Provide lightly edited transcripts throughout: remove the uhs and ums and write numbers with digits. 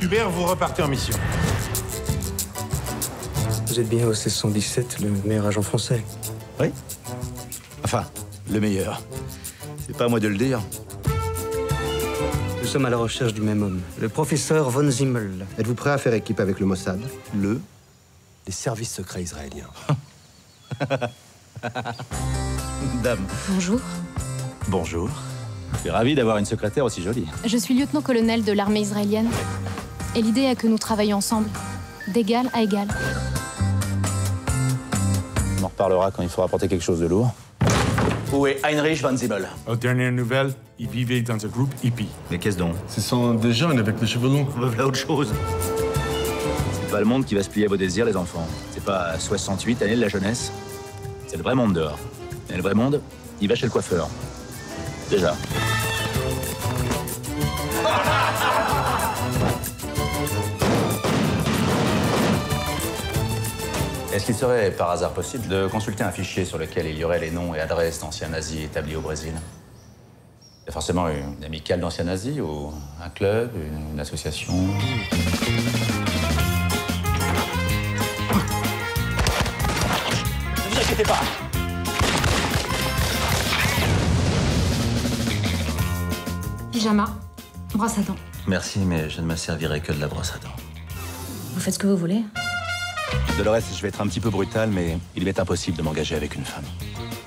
Hubert, vous repartez en mission. Vous êtes bien au OSS 117, le meilleur agent français. Oui. Enfin, le meilleur. C'est pas à moi de le dire. Nous sommes à la recherche du même homme, le professeur von Zimmel. Êtes-vous prêt à faire équipe avec le Mossad? Les services secrets israéliens. Dame. Bonjour. Bonjour. Je suis ravi d'avoir une secrétaire aussi jolie. Je suis lieutenant-colonel de l'armée israélienne. Et l'idée est que nous travaillons ensemble, d'égal à égal. On en reparlera quand il faudra porter quelque chose de lourd. Où est Heinrich von Zibel? Aux dernières nouvelles, il vivait dans un groupe hippie. Mais qu'est-ce donc? Ce sont des jeunes avec des cheveux longs. Ils veulent autre chose. C'est pas le monde qui va se plier à vos désirs, les enfants. C'est pas 68 années de la jeunesse. C'est le vrai monde dehors. Et le vrai monde, il va chez le coiffeur. Déjà. Est-ce qu'il serait par hasard possible de consulter un fichier sur lequel il y aurait les noms et adresses d'anciens nazis établis au Brésil? Il y a forcément une amicale d'anciens nazis ou un club, une association. Ne vous inquiétez pas. Pyjama, brosse à dents. Merci, mais je ne me servirai que de la brosse à dents. Vous faites ce que vous voulez. De le reste, je vais être un petit peu brutal, mais il m'est impossible de m'engager avec une femme.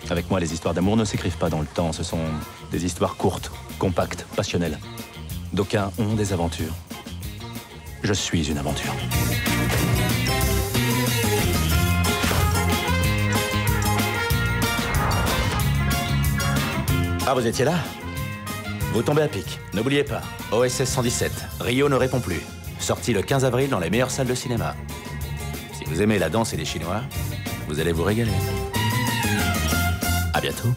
Avec moi, les histoires d'amour ne s'écrivent pas dans le temps. Ce sont des histoires courtes, compactes, passionnelles. D'aucuns ont des aventures. Je suis une aventure. Ah, vous étiez là? Vous tombez à pic. N'oubliez pas, OSS 117, Rio ne répond plus. Sorti le 15 avril dans les meilleures salles de cinéma. Vous aimez la danse et les Chinois, vous allez vous régaler. À bientôt.